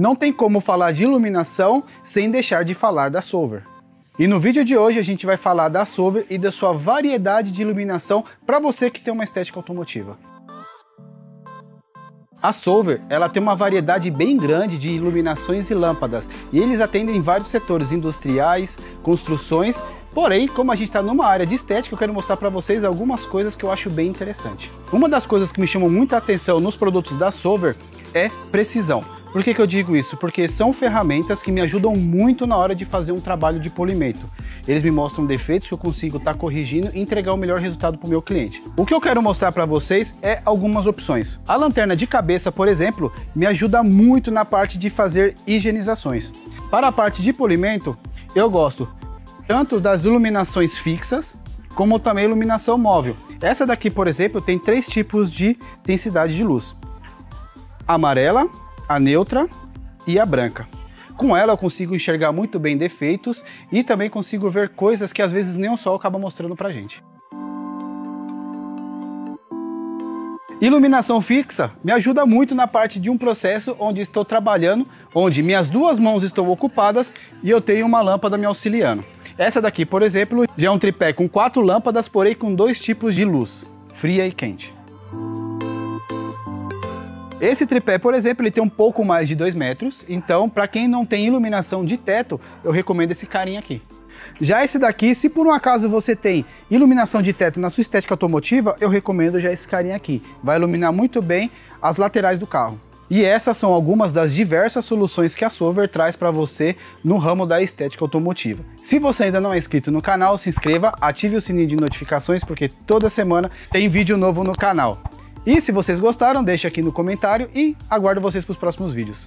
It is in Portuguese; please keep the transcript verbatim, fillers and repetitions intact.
Não tem como falar de iluminação sem deixar de falar da Solver. E no vídeo de hoje a gente vai falar da Solver e da sua variedade de iluminação para você que tem uma estética automotiva. A Solver, ela tem uma variedade bem grande de iluminações e lâmpadas, e eles atendem vários setores industriais, construções, porém, como a gente está numa área de estética, eu quero mostrar para vocês algumas coisas que eu acho bem interessante. Uma das coisas que me chamou muita atenção nos produtos da Solver é precisão. Por que que eu digo isso? Porque são ferramentas que me ajudam muito na hora de fazer um trabalho de polimento. Eles me mostram defeitos que eu consigo estar corrigindo e entregar o melhor resultado para o meu cliente. O que eu quero mostrar para vocês é algumas opções. A lanterna de cabeça, por exemplo, me ajuda muito na parte de fazer higienizações. Para a parte de polimento, eu gosto tanto das iluminações fixas, como também iluminação móvel. Essa daqui, por exemplo, tem três tipos de intensidade de luz. Amarela, a neutra e a branca. Com ela eu consigo enxergar muito bem defeitos e também consigo ver coisas que às vezes nem o sol acaba mostrando pra gente. Iluminação fixa me ajuda muito na parte de um processo onde estou trabalhando, onde minhas duas mãos estão ocupadas e eu tenho uma lâmpada me auxiliando. Essa daqui, por exemplo, já é um tripé com quatro lâmpadas, porém com dois tipos de luz, fria e quente. Esse tripé, por exemplo, ele tem um pouco mais de dois metros, então para quem não tem iluminação de teto, eu recomendo esse carinha aqui. Já esse daqui, se por um acaso você tem iluminação de teto na sua estética automotiva, eu recomendo já esse carinha aqui. Vai iluminar muito bem as laterais do carro. E essas são algumas das diversas soluções que a Solver traz para você no ramo da estética automotiva. Se você ainda não é inscrito no canal, se inscreva, ative o sininho de notificações, porque toda semana tem vídeo novo no canal. E se vocês gostaram, deixa aqui no comentário e aguardo vocês para os próximos vídeos.